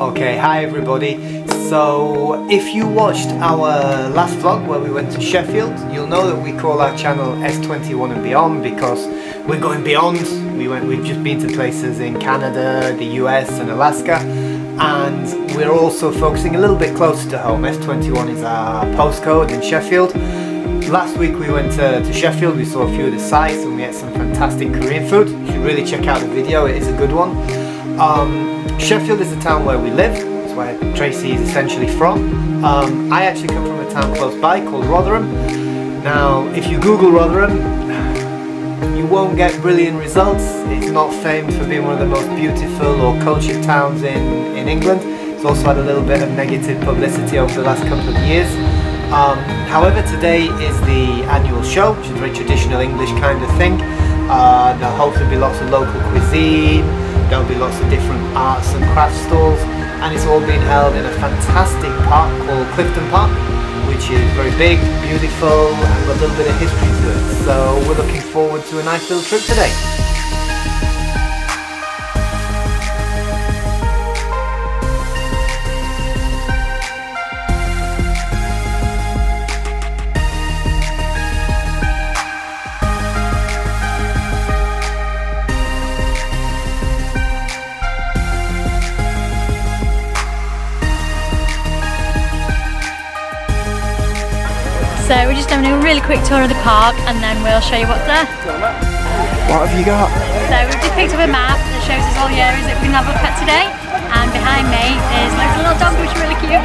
Okay, hi everybody. So if you watched our last vlog where we went to Sheffield, you'll know that we call our channel S21 and beyond because we're going beyond. We've just been to places in Canada, the US and Alaska, and we're also focusing a little bit closer to home. S21 is our postcode in Sheffield. Last week we went to Sheffield, we saw a few of the sites and we ate some fantastic Korean food. You should really check out the video, it is a good one. Sheffield is the town where we live. Where Tracy is essentially from. I actually come from a town close by called Rotherham. Now if you Google Rotherham you won't get brilliant results. It's not famed for being one of the most beautiful or cultured towns in England. It's also had a little bit of negative publicity over the last couple of years. However, today is the annual show, which is a very traditional English kind of thing. There'll hopefully be lots of local cuisine, there'll be lots of different arts and craft stalls, and it's all being held in a fantastic park called Clifton Park, which is very big, beautiful, and with a little bit of history to it. So we're looking forward to a nice little trip today. So we're just having a really quick tour of the park and then we'll show you what's there. What have you got? So we've just picked up a map that shows us all the areas that we're going to have a look at today, and behind me is loads of little dogs which are really cute.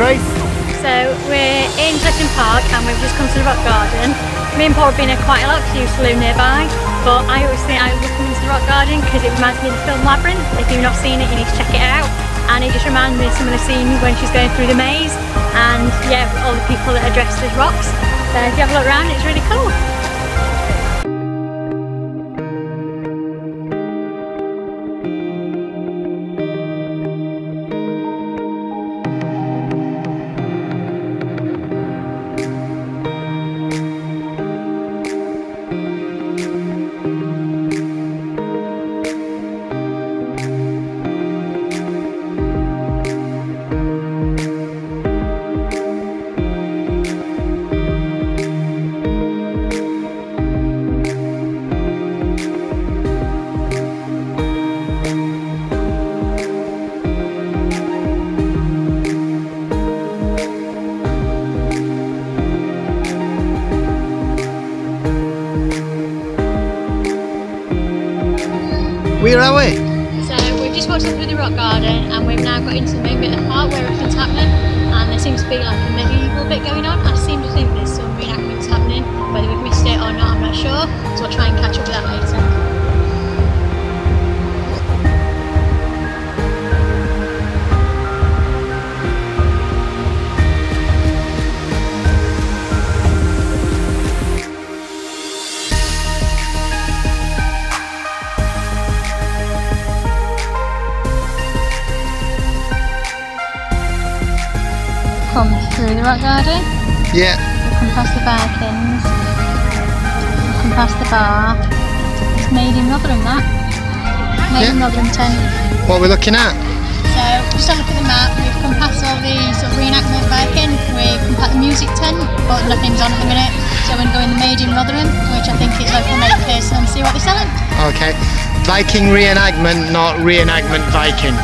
Trace. So we're in Clifton Park and we've just come to the Rock Garden. Me and Paul have been here quite a lot because he used to live nearby, but I always think I love coming to the Rock Garden because it reminds me of the film Labyrinth. If you've not seen it, you need to check it out, and it just reminds me of some of the scenes when she's going through the maze, and yeah, all the people that are dressed as rocks. So if you have a look around, it's really cool. Where are we? So we've just walked up through the Rock Garden and we've now got into the main bit of the park where everything's happening, and there seems to be like a medieval bit going on. I seem to think there's some reenactments happening, whether we've missed it or not I'm not sure, so I'll try and catch up with that later. Come through the Rock Garden. Yeah. We'll come past the Vikings. We'll come past the bar. It's Made in Rotherham, that. Made in Rotherham tent. What are we looking at? So, just have a look at the map. We've come past all the sort of reenactment Viking. We've come past the music tent, but nothing's on at the minute. So go and go in the Made in Rotherham, which I think is local made first, and see what they're selling. Okay, Viking reenactment, not reenactment Viking.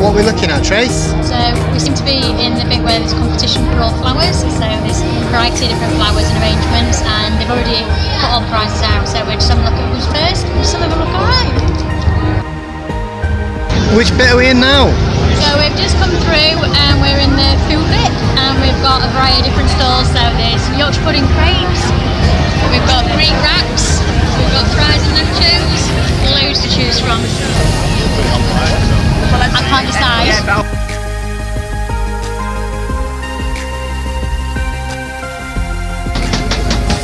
What are we looking at, Trace? So we seem to be in a bit where there's competition for all flowers, so there's a variety of different flowers and arrangements, and they've already put all the prices out, so we're just having a look at who's first, and some of them look alright. Which bit are we in now? So we've just come through and we're in the food bit, and we've got a variety of different stalls, so there's Yorkshire Pudding Crepes, we've got Greek wraps, we've got fries and nachos, loads to choose from. I can't decide.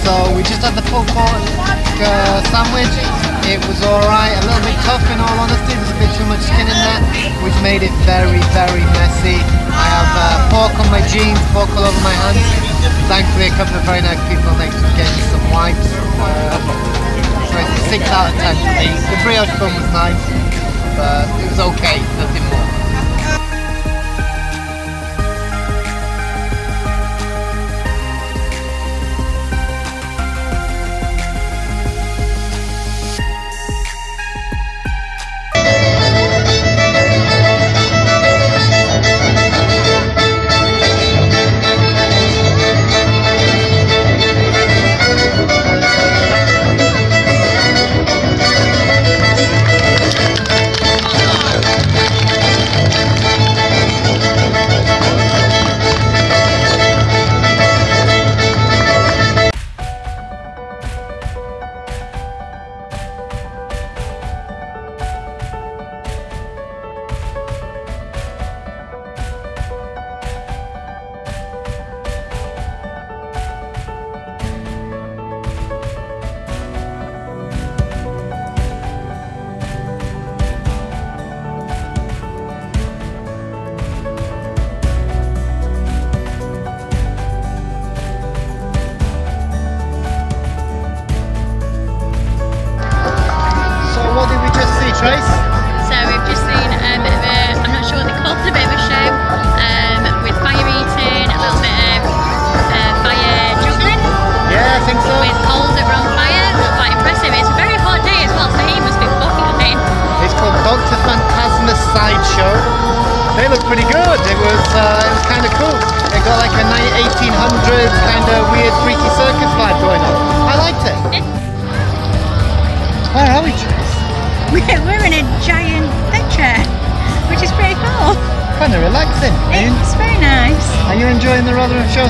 So we just had the pulled pork sandwich. It was alright, a little bit tough in all honesty, there's a bit too much skin in there, which made it very, very messy. I have pork on my jeans, pork all over my hands. Thankfully a couple of very nice people next to get some wipes. So it's a 6 out of 10. The brioche bun was nice. But it was okay, nothing more.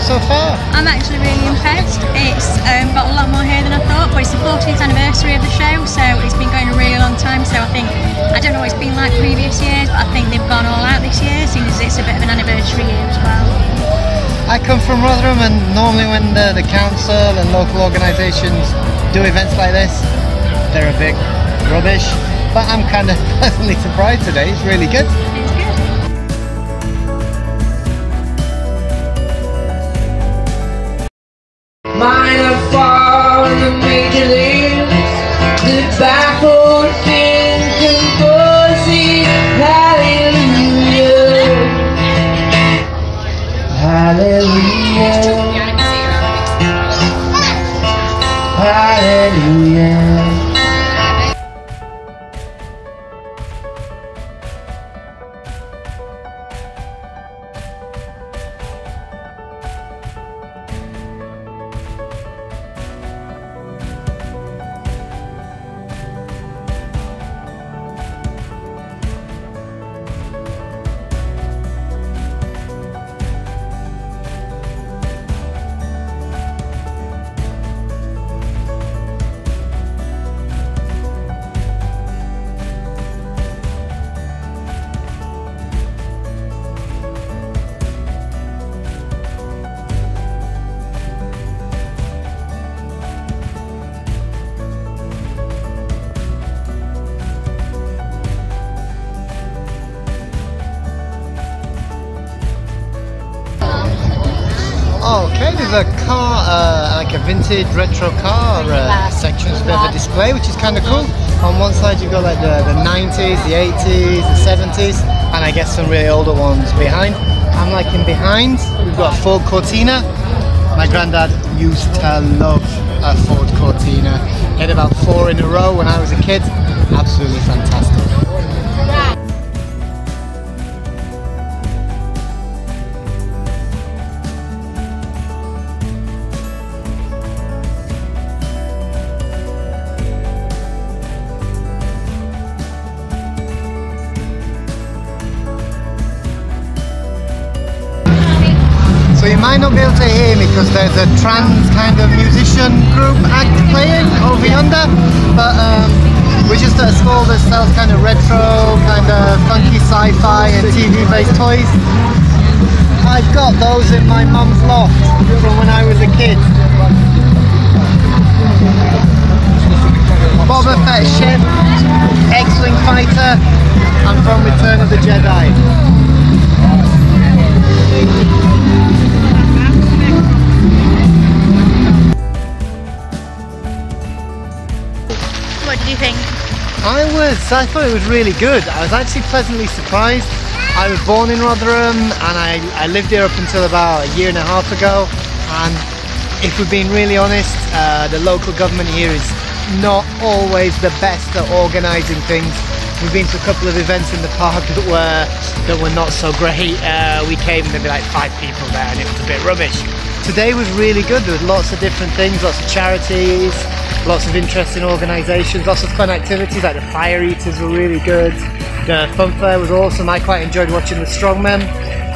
So far, I'm actually really impressed. It's got a lot more here than I thought, but it's the 14th anniversary of the show, so it's been going a really long time. So I think, I don't know what it's been like previous years, but I think they've gone all out this year, seeing as it's a bit of an anniversary year as well. I come from Rotherham, and normally when the council and local organisations do events like this, they're a bit rubbish. But I'm kind of pleasantly surprised today. It's really good. It's good. of a car, like a vintage retro car section with a bit of a display, which is kind of cool. On one side you've got like the 90s, the 80s, the 70s, and I guess some really older ones behind. And like in behind, we've got a Ford Cortina. My granddad used to love a Ford Cortina. He had about 4 in a row when I was a kid. Absolutely fantastic. So you might not be able to hear me because there's a trans kind of musician group act playing over yonder, but we're just at a school that sells kind of retro, kind of funky sci-fi and TV-based toys. I've got those in my mum's loft from when I was a kid. Boba Fett ship, X-Wing fighter, and from Return of the Jedi. What did you think? I thought it was really good. I was actually pleasantly surprised. I was born in Rotherham and I lived here up until about 1.5 years ago, and if we're being really honest, the local government here is not always the best at organising things. We've been to a couple of events in the park that were not so great. We came and there'd be like 5 people there and it was a bit rubbish. Today was really good. There was lots of different things, lots of charities, lots of interesting organisations, lots of fun activities, like the fire eaters were really good. The fun fair was awesome. I quite enjoyed watching the strongmen.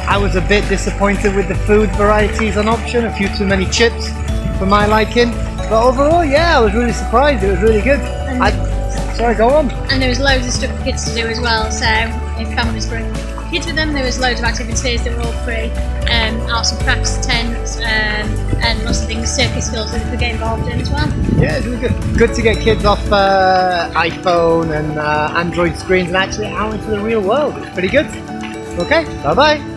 I was a bit disappointed with the food varieties on option, a few too many chips for my liking. But overall, yeah, I was really surprised. It was really good. Sorry, go on. And there was loads of stuff for kids to do as well, so if families bring kids with them, there was loads of activities that were all free. Arts and crafts tents, and lots of things, circus skills that we could get involved in as well. Yeah, it was good. Good to get kids off iPhone and Android screens and actually out into the real world. It's pretty good. Okay, bye-bye.